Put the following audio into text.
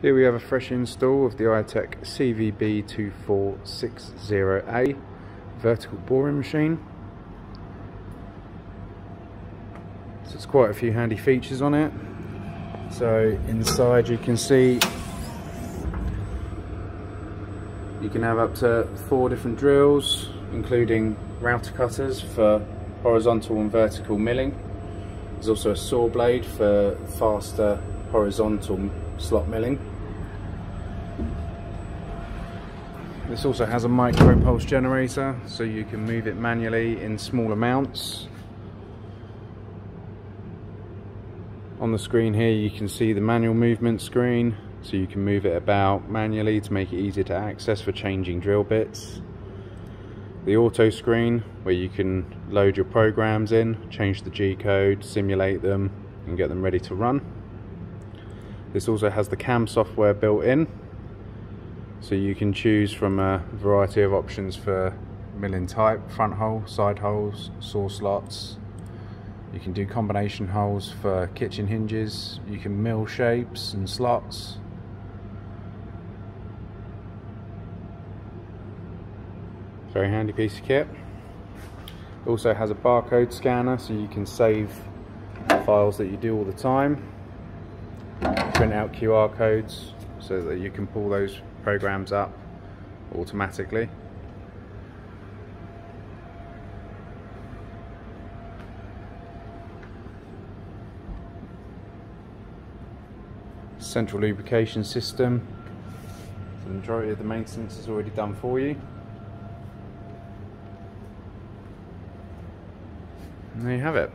Here we have a fresh install of the iTech CVB2460A vertical boring machine. So it's quite a few handy features on it. So inside you can see you can have up to 4 different drills, including router cutters for horizontal and vertical milling. There's also a saw blade for faster horizontal slot milling. This also has a micro pulse generator, so you can move it manually in small amounts. On the screen here you can see the manual movement screen, so you can move it about manually to make it easier to access for changing drill bits. The auto screen, where you can load your programs in, change the G code, simulate them and get them ready to run. This also has the CAM software built in, so you can choose from a variety of options for milling type, front hole, side holes, saw slots. You can do combination holes for kitchen hinges, you can mill shapes and slots. Very handy piece of kit. It also has a barcode scanner, so you can save files that you do all the time. Print out QR codes so that you can pull those programs up automatically. Central lubrication system. The majority of the maintenance is already done for you. And there you have it.